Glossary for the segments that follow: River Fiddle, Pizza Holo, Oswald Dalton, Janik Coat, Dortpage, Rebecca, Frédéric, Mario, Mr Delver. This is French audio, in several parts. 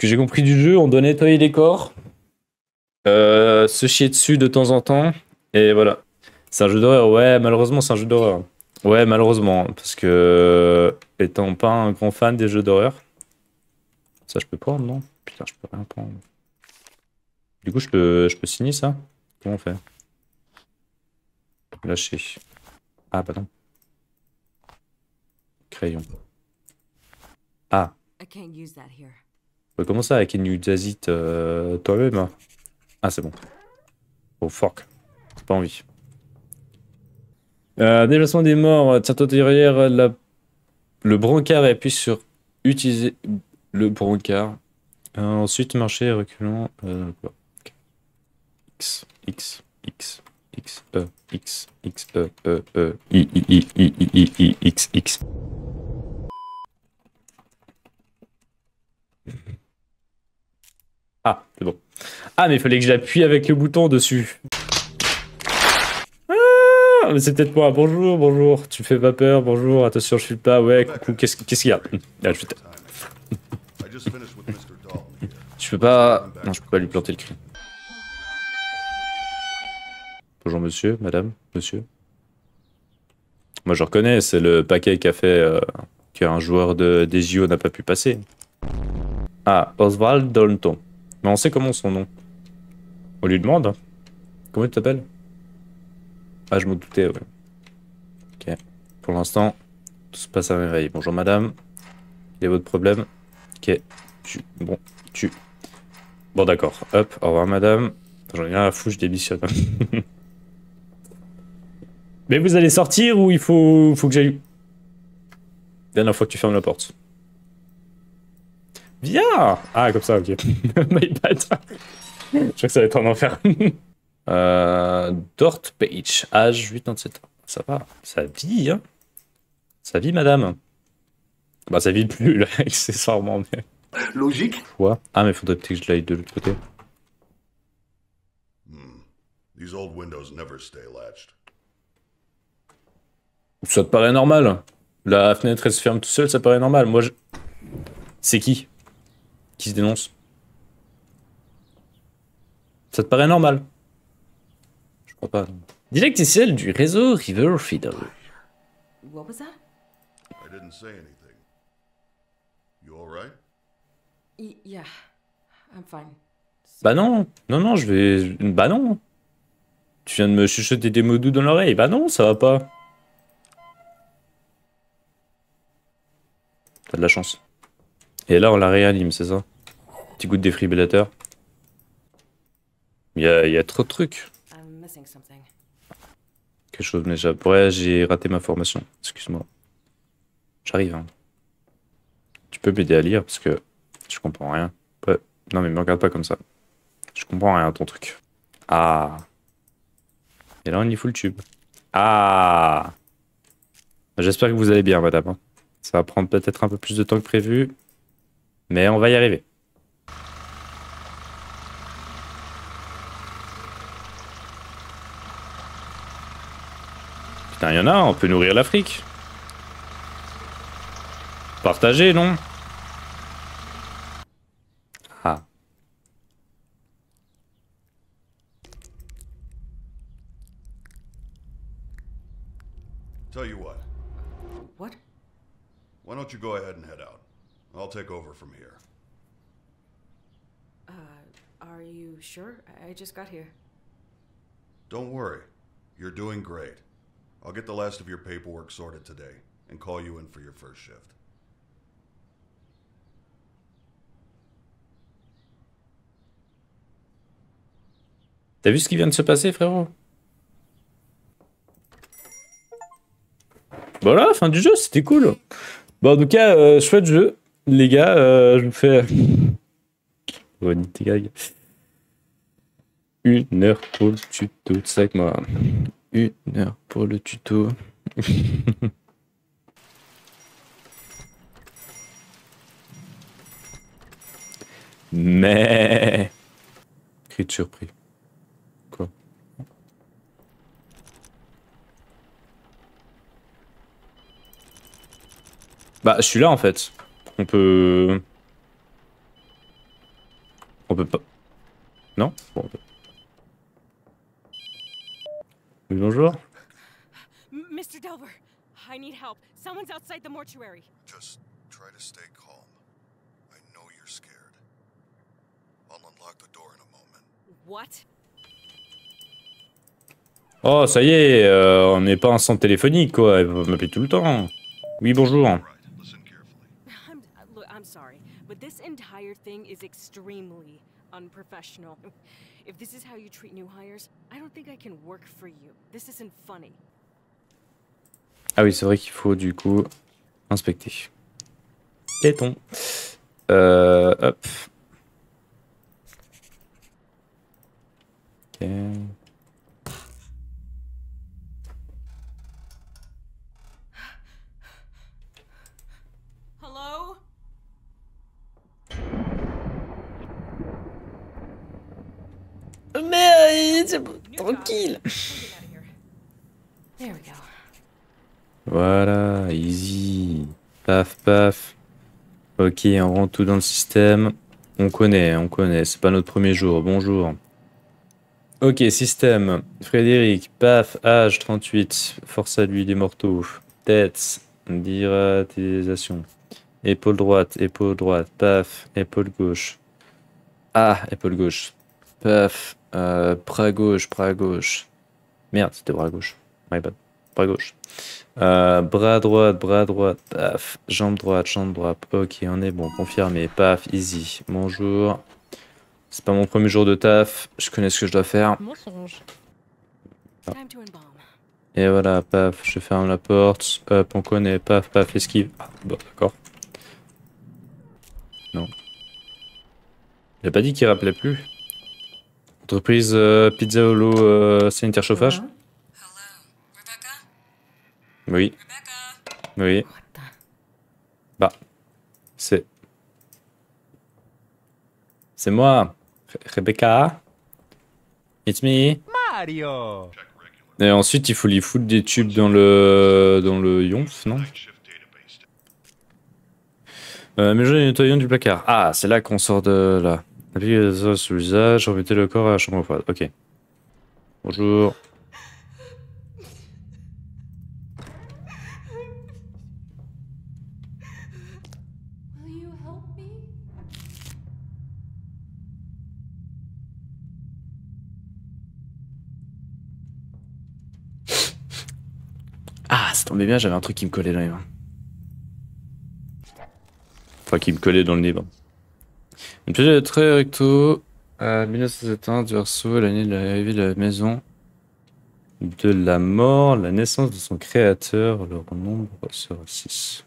que j'ai compris du jeu, on doit nettoyer les corps, se chier dessus de temps en temps, et voilà. C'est un jeu d'horreur, ouais, malheureusement, c'est un jeu d'horreur. Ouais, malheureusement, parce que étant pas un grand fan des jeux d'horreur, ça je peux prendre, non? Putain, je peux rien prendre. Du coup, je peux signer ça? Comment on fait? Lâcher. Ah, pardon. Crayon. Ah. Comment ça? I can use it toi-même? Ah, c'est bon. Oh, fork. J'ai pas envie. Déplacement des morts, tiens-toi derrière la... le brancard et appuie sur utiliser le brancard. Ensuite, marcher reculant. Okay. X, X, X, X, E, X, X, E, E, E, I, X, X. Ah, c'est bon. Ah, mais il fallait que j'appuie avec le bouton dessus. C'est peut-être moi. Bonjour, bonjour. Tu me fais pas peur. Bonjour. Attention, je suis pas. Ouais. Coucou. Qu'est-ce qu'il y a? Ah, putain. Je peux pas. Non, je peux pas lui planter le cri. Bonjour, monsieur, madame, monsieur. Moi, je reconnais. C'est le paquet qu'a fait qu'un joueur des JO n'a pas pu passer. Ah, Oswald Dalton. Mais on sait comment son nom. On lui demande. Comment il t'appelle? Ah, je m'en doutais, ouais. Ok. Pour l'instant, tout se passe à merveille. Bonjour, madame. Quel est votre problème? Ok. Bon, d'accord. Hop, au revoir, madame. J'en ai rien à foutre, je démissionne. Mais vous allez sortir ou il faut que j'aille... Dernière fois que tu fermes la porte. Viens! Ah, comme ça, ok. My bad. Je crois que ça va être un enfer. Dortpage, âge 87 ans. Ça va, ça vit, hein. Ça vit, madame. Bah, ça vit plus, là, accessoirement. Mais... Logique. Quoi? Ah, mais faudrait peut-être que je l'aille de l'autre côté. Ça te paraît normal? La fenêtre, elle se ferme tout seule, ça paraît normal. Moi, je... C'est qui se dénonce? Ça te paraît normal? Pas. Direct et celle du réseau River Fiddle. Bah non, non, non, je vais... Bah non. Tu viens de me chuchoter des mots doux dans l'oreille. Bah non, ça va pas. T'as de la chance. Et là, on la réanime, c'est ça? Petit coup de défibrillateur. Il y a trop de trucs. Quelque chose déjà. Ouais, j'ai raté ma formation. Excuse-moi. J'arrive. Hein. Tu peux m'aider à lire parce que je comprends rien. Ouais. Non, mais me regarde pas comme ça. Je comprends rien à ton truc. Ah. Et là, on y fout le tube. Ah. J'espère que vous allez bien, madame. Ça va prendre peut-être un peu plus de temps que prévu. Mais on va y arriver. Il y en a, on peut nourrir l'Afrique. Partager, non? Ah. Tell you what. What? Why don't you go ahead and head out? I'll take over from here. Are you sure? I just got here. Don't worry. You're doing great. I'll get the last of your paperwork sorted today and call you in for your first shift. T'as vu ce qui vient de se passer, frérot? Voilà, fin du jeu, c'était cool. Bon, en tout cas, chouette jeu, les gars. Je vous fais une heure pour le tuto de 5 mois. 1 heure pour le tuto. Mais... Cri de surprise. Quoi? Bah, je suis là en fait. On peut... On peut pas... Non? Bon, on peut... Oui, bonjour. Mr Delver, I need help. Someone's outside the mortuary. Just try to stay calm. I know you're scared. I'll unlock the door in a moment. What? Oh, ça y est, on n'est pas un centre téléphonique, quoi. Elle va m'appeler tout le temps. Oui, bonjour. I'm sorry, but this entire thing is extremely unprofessional. If this is how you treat new hires, I don't think I can work for you. This isn't funny. Ah oui, c'est vrai qu'il faut du coup inspecter. Téton. Hop. Ok. Mais c'est tranquille. Voilà, easy. Paf, paf. Ok, on rentre tout dans le système. On connaît, c'est pas notre premier jour. Bonjour. Ok, système. Frédéric, paf, âge 38. Force à lui des mortaux. Tête, diratisation. Épaule droite, paf, épaule gauche. Ah, épaule gauche. Paf. Bras gauche. Merde, c'était bras gauche. My bad. Bras gauche. Bras droite, paf. Jambe droite. Ok, on est bon, confirmé. Paf, easy. Bonjour. C'est pas mon premier jour de taf. Je connais ce que je dois faire. Ah. Et voilà, paf, je ferme la porte. Hop, on connaît. Paf, paf, esquive. Ah, bon, d'accord. Non. J'ai pas dit qu'il rappelait plus. Entreprise Pizza Holo sanitaire chauffage. Oui. Oui. Bah. C'est. C'est moi. Rebecca. It's me. Mario. Et ensuite, il faut lui foutre des tubes dans le yonf, non? Mais je nettoyons du placard. Ah, c'est là qu'on sort de là. Appuyez les os sur l'usage, remettez le corps à la chambre froide. Ok. Bonjour. Ah, ça tombait bien, j'avais un truc qui me collait dans les mains. Enfin, qui me collait dans le nez, bon. Une pièce de trait recto à 1971 du verso, l'année de l'arrivée de la maison de la mort, la naissance de son créateur, leur nombre sera 6.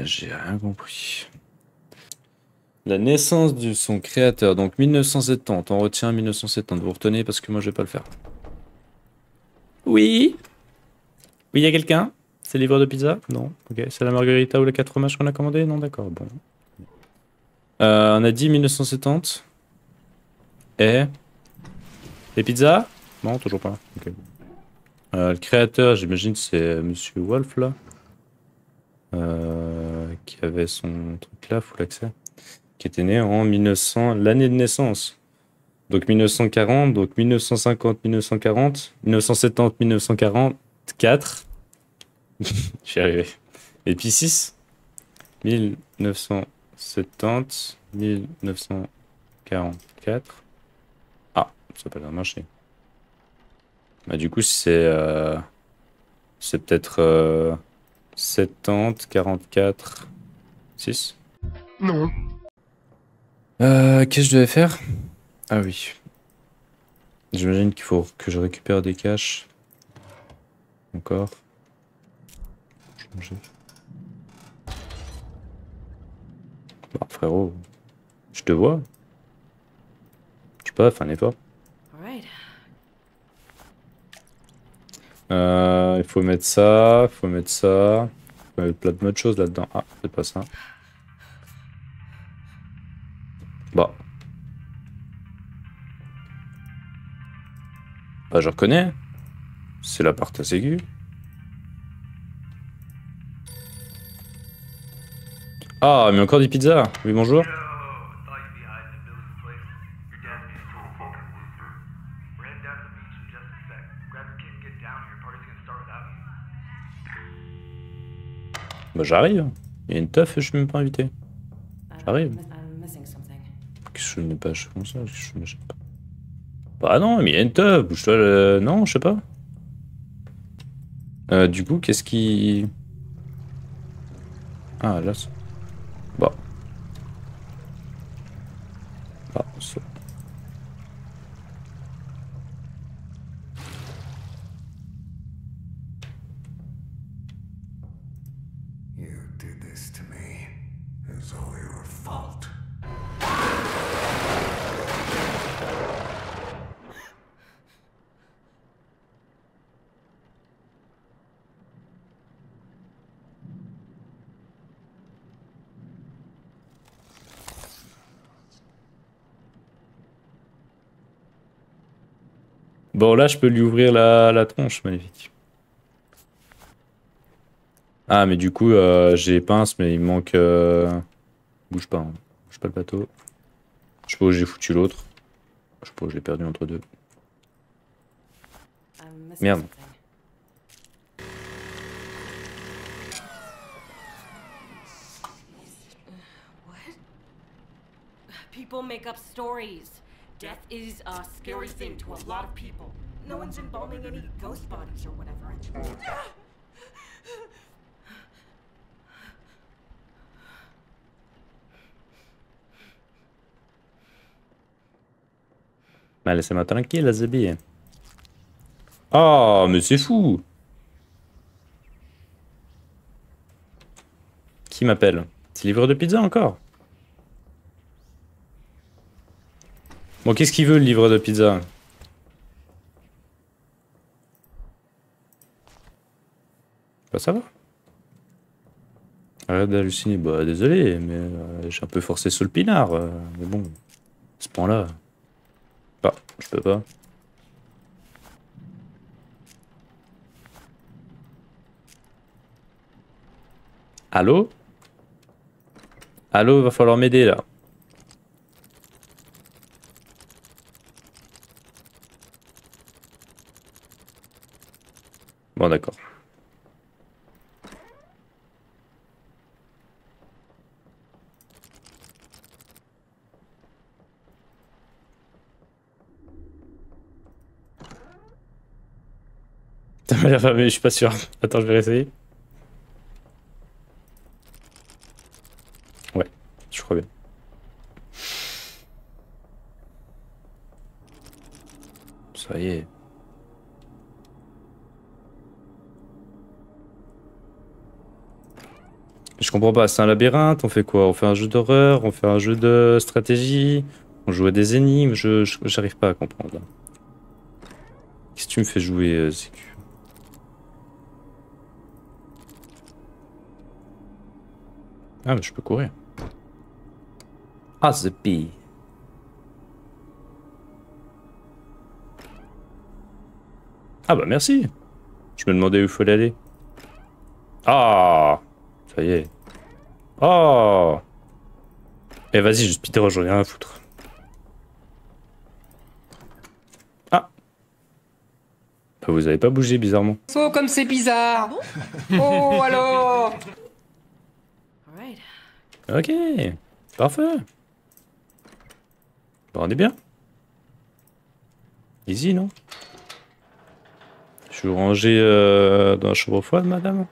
J'ai rien compris. La naissance de son créateur, donc 1970, on retient 1970, vous retenez parce que moi je vais pas le faire. Oui. Oui, il y a quelqu'un? C'est livreur de pizza? Non. Ok, c'est la margarita ou le 4 fromages qu'on a commandé? Non, d'accord, bon. On a dit 1970. Et les pizzas? Non, toujours pas. Okay. Le créateur, j'imagine, c'est Monsieur Wolf là, qui avait son truc là, full accès, qui était né en 1900, l'année de naissance. Donc 1940, donc 1950, 1940, 1970, 1944. J'y arrivais. Et puis 6, 1900. 70, 1944. Ah, ça n'a pas l'air de marcher. Bah, du coup, c'est peut-être 70, 44, 6. Non. Qu'est-ce que je devais faire? Ah oui. J'imagine qu'il faut que je récupère des caches. Encore. Changer. Bah frérot, je te vois. Je sais pas, fais un effort. Il faut mettre ça, faut mettre ça. Faut mettre plein de choses là-dedans. Ah, c'est pas ça. Bah. Bah je reconnais. C'est la part assez aiguë. Ah, mais encore des pizzas. Oui, bonjour. Bah j'arrive. Il y a une teuf et je suis même pas invité. J'arrive. Qu'est-ce que je n'ai pas, je comme ça, je sais pas. Bah non, mais il y a une teuf. Bouge-toi le... Non, je sais pas. Du coup, qu'est-ce qui... Ah, là, ça... Bah. Bah, ça... Bon, là, je peux lui ouvrir la tronche, magnifique. Ah, mais du coup, j'ai pince, mais il me manque... Bouge pas, hein. Bouge pas le bateau. Je sais pas où j'ai foutu l'autre. Je sais pas où j'ai perdu entre deux. Merde. People make up stories. Death is a scary thing to a lot of people. No one's embalming any ghost bodies or whatever. Mais laissez-moi tranquille, la zébie. Ah, mais c'est fou. Qui m'appelle? C'est livreur de pizza encore? Bon, qu'est-ce qu'il veut, le livreur de pizza? Bah, ça va. Arrête d'halluciner. Bah, désolé, mais j'ai un peu forcé sur le pinard. Mais bon, ce point-là. Bah, je peux pas. Allô? Allô, va falloir m'aider, là. Bon, d'accord. Ça m'a l'air pas, mais je suis pas sûr. Attends, je vais réessayer. Ouais, je crois bien. Ça y est. Je comprends pas, c'est un labyrinthe, on fait quoi? On fait un jeu d'horreur, on fait un jeu de stratégie, on joue à des énigmes, j'arrive pas à comprendre. Qu'est-ce que tu me fais jouer, Sécu? Ah, mais je peux courir. Ah, the bee. Ah bah merci. Je me demandais où il fallait aller. Ah! Ça y est. Oh! Eh vas-y, je speedrun, j'en ai rien à foutre. Ah! Bah, vous avez pas bougé bizarrement. Oh, comme c'est bizarre! Oh, alors! Ok, parfait. Bah, on est bien. Easy, non? Je suis rangé dans la chambre froide, madame.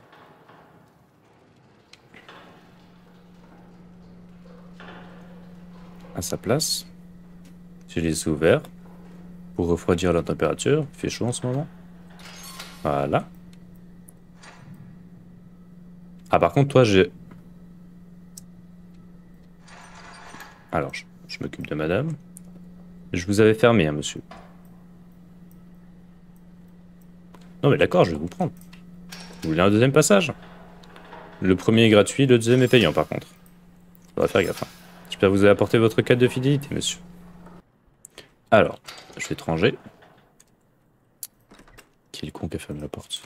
À sa place. J'ai les yeux ouverts pour refroidir la température. Il fait chaud en ce moment. Voilà. Ah, par contre, toi, j'ai... Alors, je m'occupe de madame. Je vous avais fermé, hein, monsieur. Non, mais d'accord, je vais vous prendre. Vous voulez un deuxième passage? Le premier est gratuit, le deuxième est payant, par contre. Faudra faire gaffe, hein. J'espère que vous avez apporté votre carte de fidélité, monsieur. Alors, je vais te ranger. Quel con qui a fermé la porte.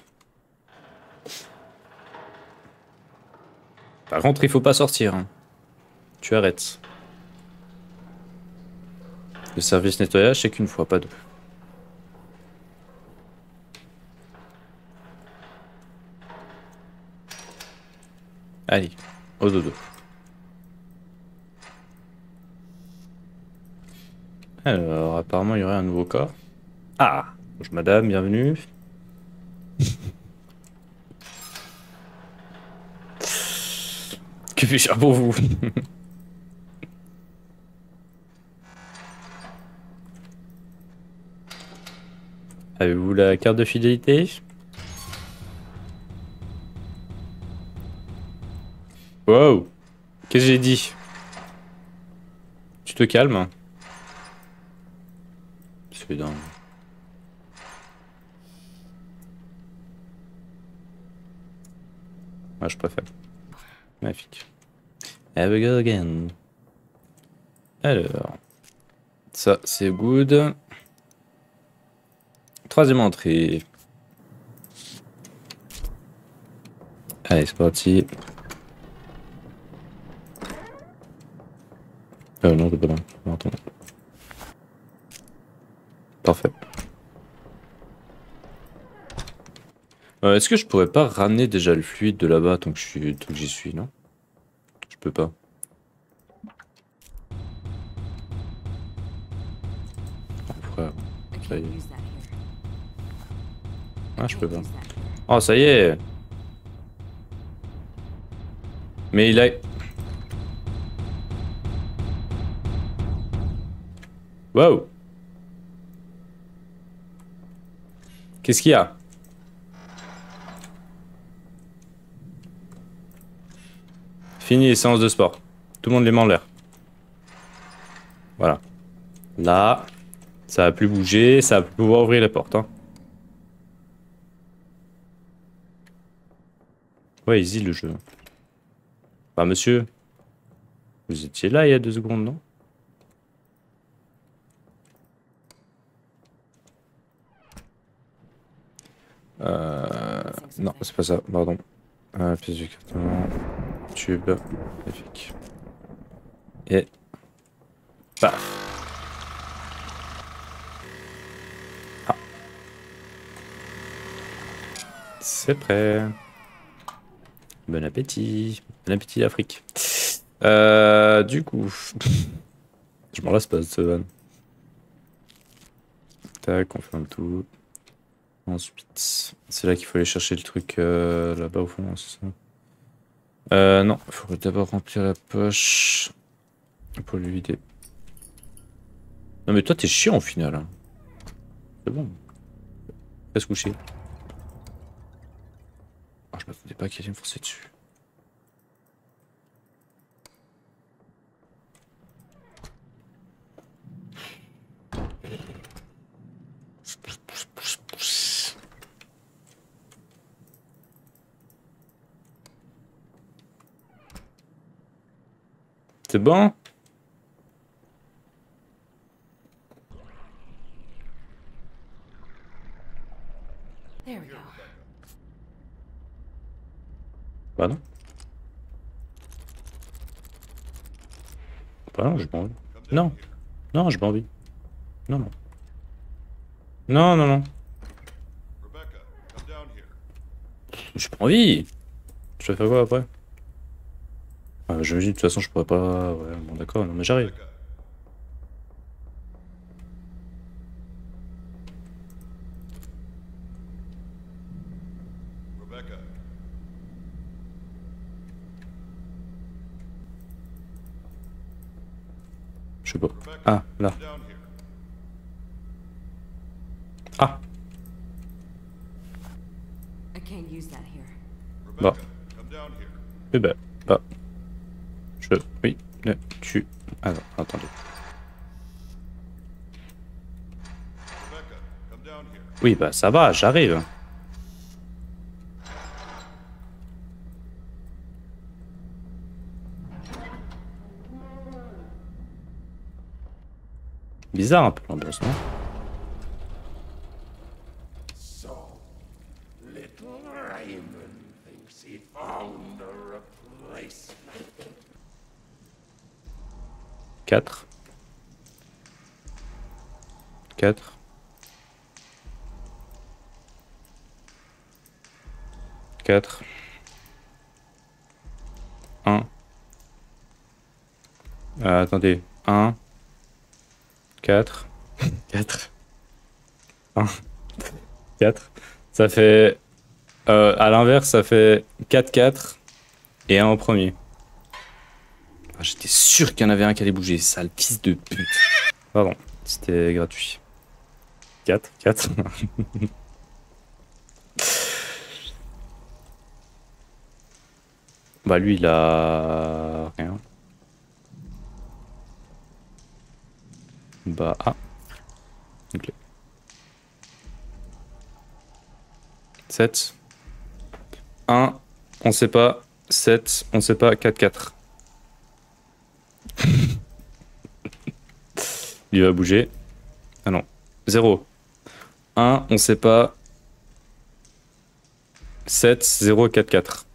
Par contre, il faut pas sortir. Hein. Tu arrêtes. Le service nettoyage, c'est qu'une fois, pas deux. Allez, au dodo. Alors, apparemment, il y aurait un nouveau corps. Ah, bonjour madame, bienvenue. Que puis-je faire pour vous? Avez-vous la carte de fidélité? Wow! Qu'est-ce que j'ai dit? Tu te calmes? C'est dingue. Moi je préfère. Magnifique. Have a go again. Alors. Ça c'est good. Troisième entrée. Allez, c'est parti. Non, c'est pas là. Parfait. Est-ce que je pourrais pas ramener déjà le fluide de là-bas tant que j'y suis, non? Je peux pas. Frère, ça y est. Ah, je peux pas. Oh, ça y est! Mais il a... Wow! Qu'est-ce qu'il y a? Fini les séances de sport. Tout le monde les met en l'air. Voilà. Là, ça va plus bouger, ça va plus pouvoir ouvrir les portes. Hein. Ouais, easy le jeu. Bah, monsieur, vous étiez là il y a 2 secondes, non? Non, c'est pas ça, pardon. Pièce du carton, tube, magnifique. Et... paf! Ah. C'est prêt. Bon appétit. Bon appétit l'Afrique. Du coup... je m'en lasse pas de ce van. Tac, on ferme tout. Ensuite, c'est là qu'il faut aller chercher le truc là-bas au fond, c'est ça? Non, il faudrait d'abord remplir la poche pour le vider. Non mais toi t'es chiant au final. Hein. C'est bon. Va se coucher. Oh, je m'attendais pas qu'il allait me forcer dessus. C'est bon? Bah non. Bah non, j'ai pas envie. Non. Non, j'ai pas envie. Non, non. Non, non, non. J'ai pas envie. Je vais faire quoi après? Je me dis de toute façon je pourrais pas... Ouais bon d'accord, non mais j'arrive. Je sais pas. Ah, là. Ah. Bah. Eh ben, bah. Oui, ne tue. Alors, attendez. Oui, bah ça va, j'arrive. Bizarre un peu l'ambiance, non? Quatre. 1. Attendez. 1. 4. 4. 1. 4. Ça fait... à l'inverse, ça fait 4, 4 et 1 en premier. Ah, j'étais sûr qu'il y en avait un qui allait bouger, sale fils de pute. Pardon, c'était gratuit. 4, 4. Bah lui, il a... rien. Bah, ah. Ok. 7. 1, on sait pas. 7, on sait pas. 4, 4. Il va bouger. Ah non. 0. 1, on sait pas. 7, 0, 4, 4.